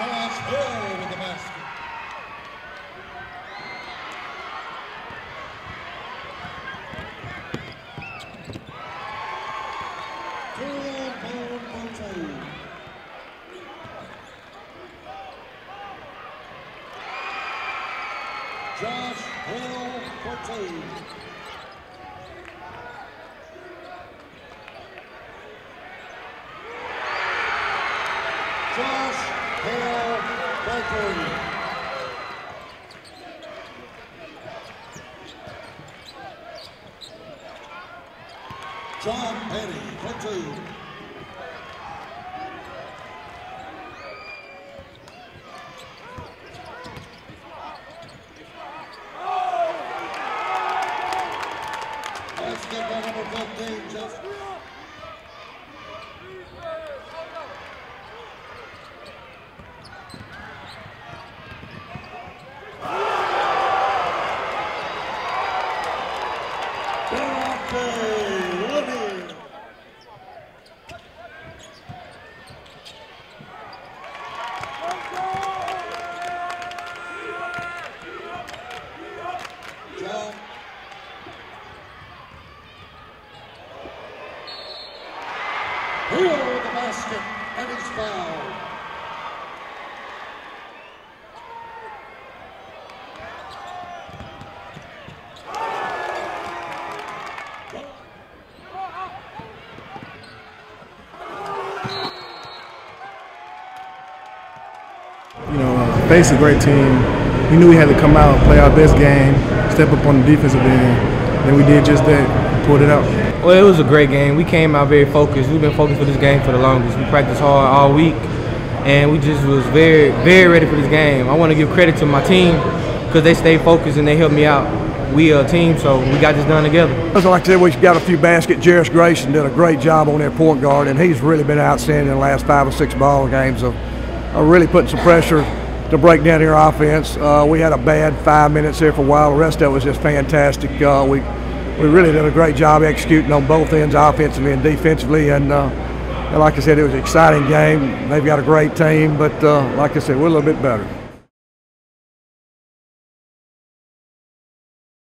Josh Hill with the basket. Josh Hill for two. Josh Hill for three. John Petty for two. Let's get that number 15, Justin. Hill with the basket, and he's fouled. You know, faced a great team. We knew we had to come out, play our best game, step up on the defensive end. And we did just that, pulled it out. Well, it was a great game. We came out very focused. We've been focused for this game for the longest. We practiced hard all week, and we just was very, very ready for this game. I want to give credit to my team because they stayed focused and they helped me out. We are a team, so we got this done together. As I said, we got a few baskets. Jarris Grayson did a great job on that point guard, and he's really been outstanding in the last 5 or 6 ball games of really putting some pressure to break down our offense. We had a bad 5 minutes there for a while. The rest of it was just fantastic. We really did a great job executing on both ends, offensively and defensively. And like I said, it was an exciting game. They've got a great team, but like I said, we're a little bit better.